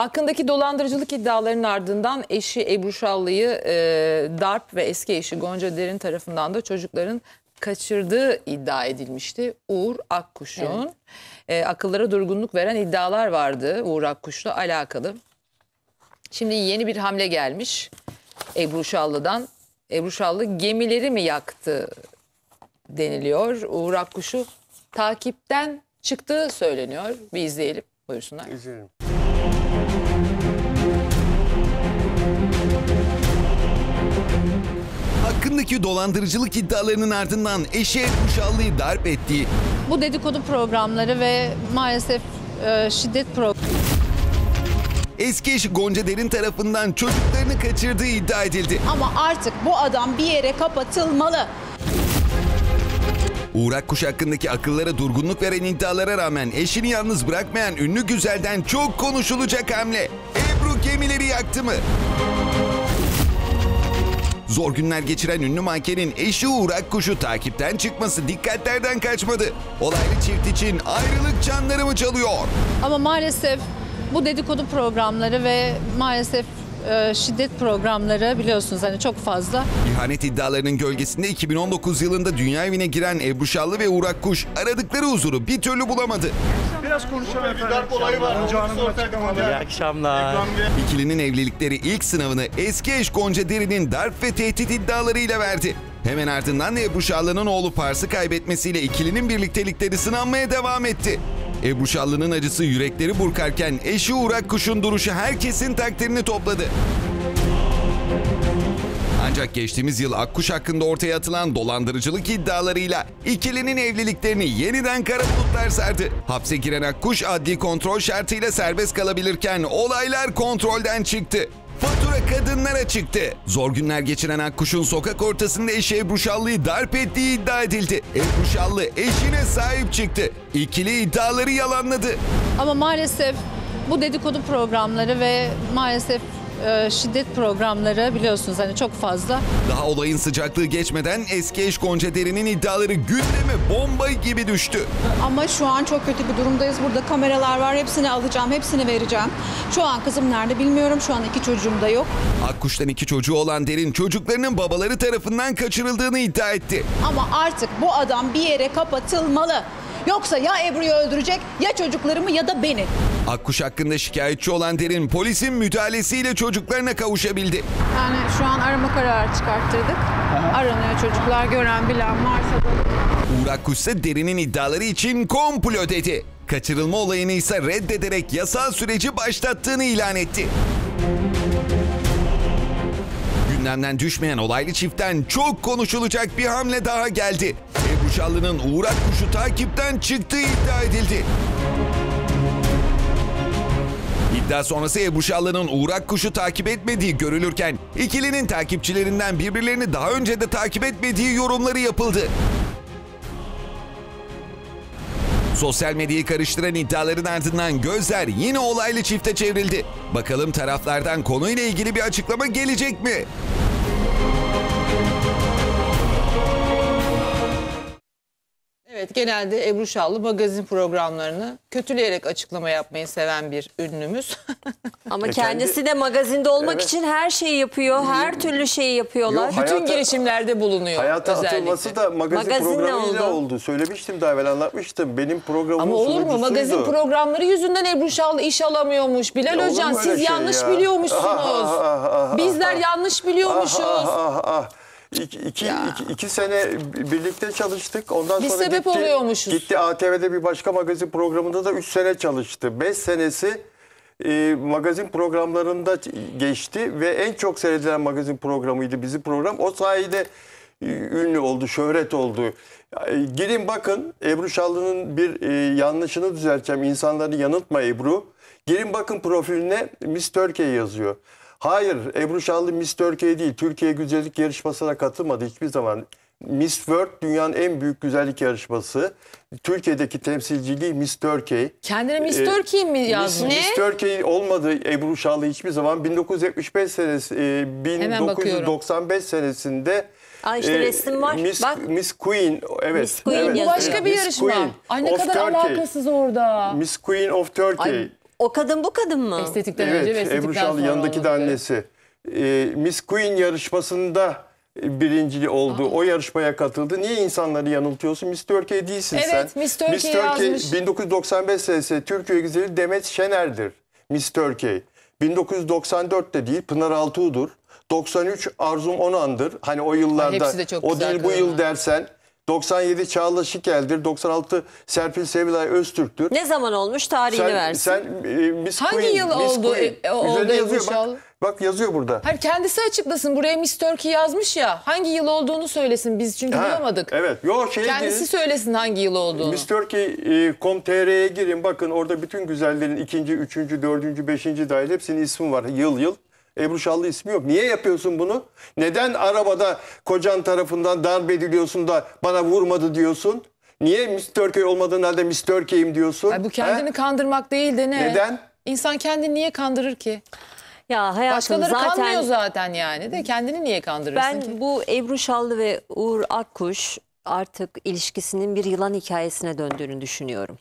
Hakkındaki dolandırıcılık iddialarının ardından eşi Ebru Şallı'yı darp ve eski eşi Gonca Derin tarafından da çocukların kaçırdığı iddia edilmişti. Uğur Akkuş'un akıllara durgunluk veren iddialar vardı Uğur Akkuş'la alakalı. Şimdi yeni bir hamle gelmiş Ebru Şallı'dan. Ebru Şallı gemileri mi yaktı deniliyor. Uğur Akkuş'u takipten çıktığı söyleniyor. Bir izleyelim, buyursunlar. İzleyelim. Hakkındaki dolandırıcılık iddialarının ardından eşi Ebru Şallı'yı darp ettiği, bu dedikodu programları ve maalesef şiddet programları, eski eşi Gonca Derin tarafından çocuklarını kaçırdığı iddia edildi. Ama artık bu adam bir yere kapatılmalı. Uğur Akkuş hakkındaki akıllara durgunluk veren iddialara rağmen eşini yalnız bırakmayan ünlü güzelden çok konuşulacak hamle. Ebru gemileri yaktı mı? Zor günler geçiren ünlü mankenin eşi Uğur Akkuş'u takipten çıkması dikkatlerden kaçmadı. Olaylı çift için ayrılık çanları mı çalıyor? Ama maalesef bu dedikodu programları ve maalesef şiddet programları biliyorsunuz hani çok fazla. İhanet iddialarının gölgesinde 2019 yılında dünya giren Ebru Şallı ve Uğur Akkuş aradıkları huzuru bir türlü bulamadı. Biraz konuşalım efendim. İyi akşamlar. İkilinin evlilikleri ilk sınavını eski eş Gonca Derin'in darp ve tehdit iddialarıyla verdi. Hemen ardından Ebru Şallı'nın oğlu Pars'ı kaybetmesiyle ikilinin birliktelikleri sınanmaya devam etti. Ebru Şallı'nın acısı yürekleri burkarken eşi Uğur Akkuş'un duruşu herkesin takdirini topladı. Ancak geçtiğimiz yıl Akkuş hakkında ortaya atılan dolandırıcılık iddialarıyla ikilinin evliliklerini yeniden kara bulutlar sardı. Hapse giren Akkuş adli kontrol şartıyla serbest kalabilirken olaylar kontrolden çıktı. Fatura kadınlara çıktı. Zor günler geçiren Akkuş'un sokak ortasında eşi Ebru Şallı'yı darp ettiği iddia edildi. Ebru Şallı eşine sahip çıktı. İkili iddiaları yalanladı. Ama maalesef bu dedikodu programları ve maalesef şiddet programları biliyorsunuz hani çok fazla. Daha olayın sıcaklığı geçmeden eski eş Gonca Derin'in iddiaları gündeme bomba gibi düştü. Ama şu an çok kötü bir durumdayız. Burada kameralar var. Hepsini alacağım, hepsini vereceğim. Şu an kızım nerede bilmiyorum. Şu an 2 çocuğum da yok. Akkuş'tan 2 çocuğu olan Derin çocuklarının babaları tarafından kaçırıldığını iddia etti. Ama artık bu adam bir yere kapatılmalı. Yoksa ya Ebru'yu öldürecek ya çocuklarımı ya da beni. Akkuş hakkında şikayetçi olan Derin polisin müdahalesiyle çocuklarına kavuşabildi. Yani şu an arama kararı çıkarttırdık. Aranıyor çocuklar, gören bilen varsa da. Uğur Akkuş ise Derin'in iddiaları için komplo dedi. Kaçırılma olayını ise reddederek yasal süreci başlattığını ilan etti. Gündemden düşmeyen olaylı çiftten çok konuşulacak bir hamle daha geldi. Ebru Şallı'nın Uğur Akkuş'u takipten çıktığı iddia edildi. İddia sonrası Ebru Şallı'nın Uğur Akkuş'u takip etmediği görülürken ikilinin takipçilerinden birbirlerini daha önce de takip etmediği yorumları yapıldı. Sosyal medyayı karıştıran iddiaların ardından gözler yine olaylı çifte çevrildi. Bakalım taraflardan konuyla ilgili bir açıklama gelecek mi? Evet, genelde Ebru Şallı magazin programlarını kötüleyerek açıklama yapmayı seven bir ünlümüz. Ama kendisi de magazinde olmak için her şeyi yapıyor, her türlü şeyi yapıyorlar. Yo, hayata, bütün girişimlerde bulunuyor. Hayata özellikle atılması da magazin programıyla oldu. Söylemiştim, daha evvel anlatmıştım. Benim programım ama olur mu? Magazin programları yüzünden Ebru Şallı iş alamıyormuş. Bilal Özcan siz yanlış biliyormuşsunuz. Bizler yanlış biliyormuşuz. İki sene birlikte çalıştık. Ondan sonra gitti ATV'de bir başka magazin programında da 3 sene çalıştı. 5 senesi magazin programlarında geçti ve en çok seyredilen magazin programıydı bizim program. O sayede ünlü oldu, şöhret oldu. Girin bakın, Ebru Şallı'nın bir yanlışını düzelteceğim. İnsanları yanıltma Ebru. Girin bakın profiline Miss Turkey yazıyor. Hayır, Ebru Şallı Miss Turkey değil. Türkiye Güzellik Yarışması'na katılmadı hiçbir zaman. Miss World dünyanın en büyük güzellik yarışması. Türkiye'deki temsilciliği Miss Turkey. Kendine Miss Turkey mi yazdı? Miss Turkey olmadı Ebru Şallı hiçbir zaman. 1995 senesinde işte resim var. Miss Queen. Evet. Miss Queen. Bu başka bir yarışma. Ay ne kadar alakasız orada. Miss Queen of Turkey. Ay. O kadın bu kadın mı? Estetikten evet, önce ve estetikten Ebru Şallı, sonra yanındaki de annesi. Miss Queen yarışmasında birincili oldu. Aa. O yarışmaya katıldı. Niye insanları yanıltıyorsun? Miss Türkiye değilsin evet, sen. Evet, Miss Türkiye yazmış. 1995 senesi Türkiye güzeli Demet Şener'dir. Miss Türkiye. 1994'te değil, Pınar Altuğ'dur. 93 Arzum Onan'dır. Hani o yıllarda o değil bu yıl dersen. 97 Çağla Şikel'dir. 96 Serpil Sevilay Öztürk'tür. Ne zaman olmuş? Tarihini versin. Miss Hangi Queen, yıl Miss oldu? Oldu yazıyor. Bak yazıyor burada. Hayır, kendisi açıklasın. Buraya Miss Turkey yazmış ya. Hangi yıl olduğunu söylesin biz çünkü bulamadık. Evet. Kendisi söylesin hangi yıl olduğunu. Miss Turkey.com.tr'ye girin. Bakın orada bütün güzellerin 2. 3. 4. 5. dahil hepsinin ismi var. Yıl yıl. Ebru Şallı ismi yok. Niye yapıyorsun bunu? Neden arabada kocan tarafından darbe ediliyorsun da bana vurmadı diyorsun? Niye Miss Turkey olmadığın halde Miss Turkey'im diyorsun? Ay bu kendini kandırmak değil de ne? Neden? İnsan kendini niye kandırır ki? Ya hayatım, başkaları zaten kanmıyor zaten yani de kendini niye kandırırsın ki? Ben bu Ebru Şallı ve Uğur Akkuş artık ilişkisinin bir yılan hikayesine döndüğünü düşünüyorum.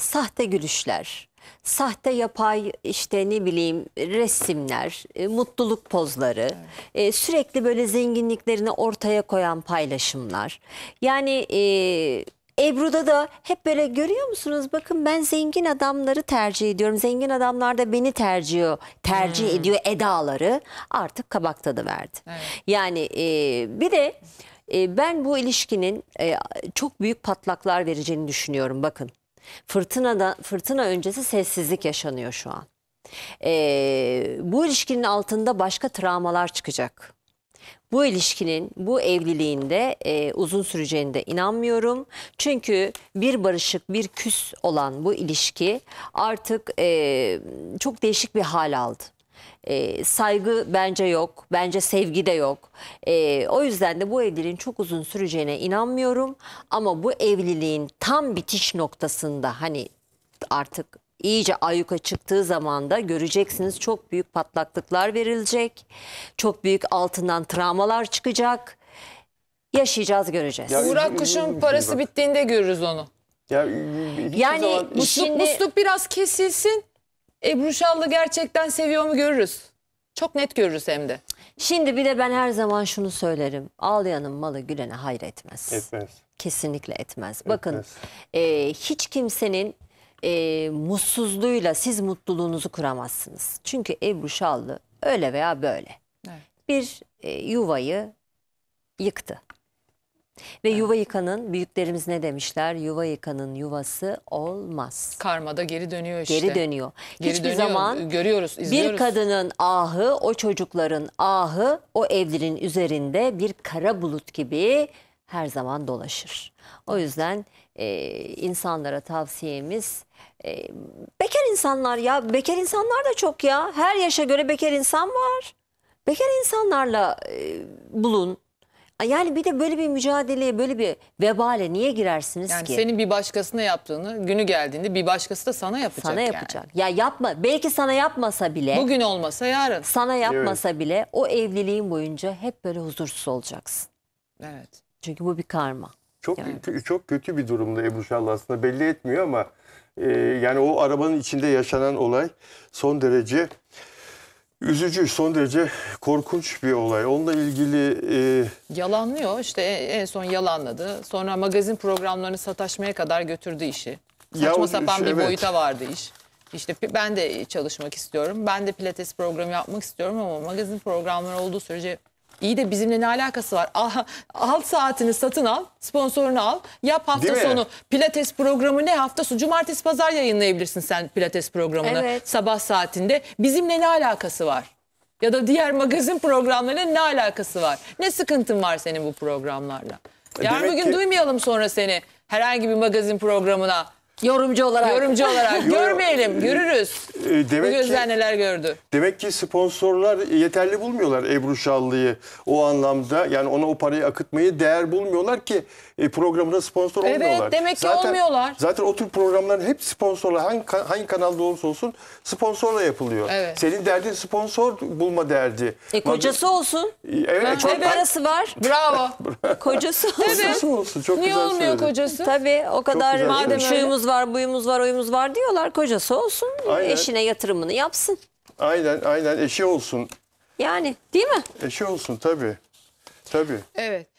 Sahte gülüşler. Sahte yapay işte ne bileyim resimler, mutluluk pozları, sürekli böyle zenginliklerini ortaya koyan paylaşımlar. Yani Ebru'da da hep böyle görüyor musunuz? Bakın ben zengin adamları tercih ediyorum. Zengin adamlar da beni tercih ediyor edaları artık kabak tadı verdi. Evet. Yani bir de ben bu ilişkinin çok büyük patlaklar vereceğini düşünüyorum bakın. Fırtına öncesi sessizlik yaşanıyor şu an. Bu ilişkinin altında başka travmalar çıkacak. Bu ilişkinin, bu evliliğinde uzun süreceğine de inanmıyorum. Çünkü bir barışık, bir küs olan bu ilişki artık çok değişik bir hal aldı. Saygı bence yok, bence sevgi de yok. O yüzden de bu evliliğin çok uzun süreceğine inanmıyorum. Ama bu evliliğin tam bitiş noktasında hani artık iyice ayyuka çıktığı zaman da göreceksiniz çok büyük patlaklıklar verilecek. Çok büyük altından travmalar çıkacak. Yaşayacağız, göreceğiz. Ya, Uğur Akkuş'un parası bittiğinde görürüz onu. Ya, yani musluk biraz kesilsin. Ebru Şallı gerçekten seviyor mu görürüz. Çok net görürüz hem de. Şimdi bir de ben her zaman şunu söylerim. Ağlayanın malı gülene hayır etmez. Etmez. Kesinlikle etmez. Etmez. Bakın hiç kimsenin mutsuzluğuyla siz mutluluğunuzu kuramazsınız. Çünkü Ebru Şallı öyle veya böyle bir yuvayı yıktı. Ve yuva yıkanın, büyüklerimiz ne demişler? Yuva yıkanın yuvası olmaz. Karmada geri dönüyor işte. Geri dönüyor. Hiçbir zaman görüyoruz, izliyoruz. Bir kadının ahı, o çocukların ahı, o evlerin üzerinde bir kara bulut gibi her zaman dolaşır. O yüzden insanlara tavsiyemiz bekar insanlar ya. Bekar insanlar da çok ya. Her yaşa göre bekar insan var. Bekar insanlarla bulun. Yani bir de böyle bir mücadeleye, böyle bir vebale niye girersiniz yani ki? Yani senin bir başkasına yaptığını günü geldiğinde bir başkası da sana yapacak. Sana yapacak. Yani. Ya yapma. Belki sana yapmasa bile. Bugün olmasa yarın. Sana yapmasa bile o evliliğin boyunca hep böyle huzursuz olacaksın. Evet. Çünkü bu bir karma. Çok çok kötü bir durumda Ebru Şallı aslında belli etmiyor ama yani o arabanın içinde yaşanan olay son derece üzücü, son derece korkunç bir olay. Onunla ilgili yalanlıyor. İşte en son yalanladı. Sonra magazin programlarını sataşmaya kadar götürdü işi. Saçma sapan bir boyuta vardı iş. İşte ben de çalışmak istiyorum. Ben de pilates programı yapmak istiyorum ama magazin programları olduğu sürece iyi de bizimle ne alakası var? Al saatini satın al, sponsorunu al. Yap hafta sonu pilates programı ne hafta sonu? Cumartesi pazar yayınlayabilirsin sen pilates programını sabah saatinde. Bizimle ne alakası var? Ya da diğer magazin programlarıyla ne alakası var? Ne sıkıntın var senin bu programlarla? Yarın bugün duymayalım sonra seni herhangi bir magazin programına. Yorumcu olarak görmeyelim, görürüz. Bu gözler neler gördü. Demek ki sponsorlar yeterli bulmuyorlar Ebru Şallı'yı o anlamda. Yani ona o parayı akıtmayı değer bulmuyorlar ki programına sponsor olmuyorlar. Evet, demek ki olmuyorlar. Zaten o tür programların hep sponsorla hangi kanalda olursa olsun sponsorla yapılıyor. Evet. Senin derdin sponsor bulma derdi. Kocası olsun. Evet. Çok parası var. Bravo. Kocası olsun. Kocası olsun. Çok güzel söyledin. Niye olmuyor kocası? Tabii o kadar madem şuyumuz var. var, buyumuz var, oyumuz var diyorlar. Kocası olsun, aynen, eşine yatırımını yapsın. Aynen, aynen, eşi olsun. Yani değil mi? Eşi olsun tabii. Tabii. Evet.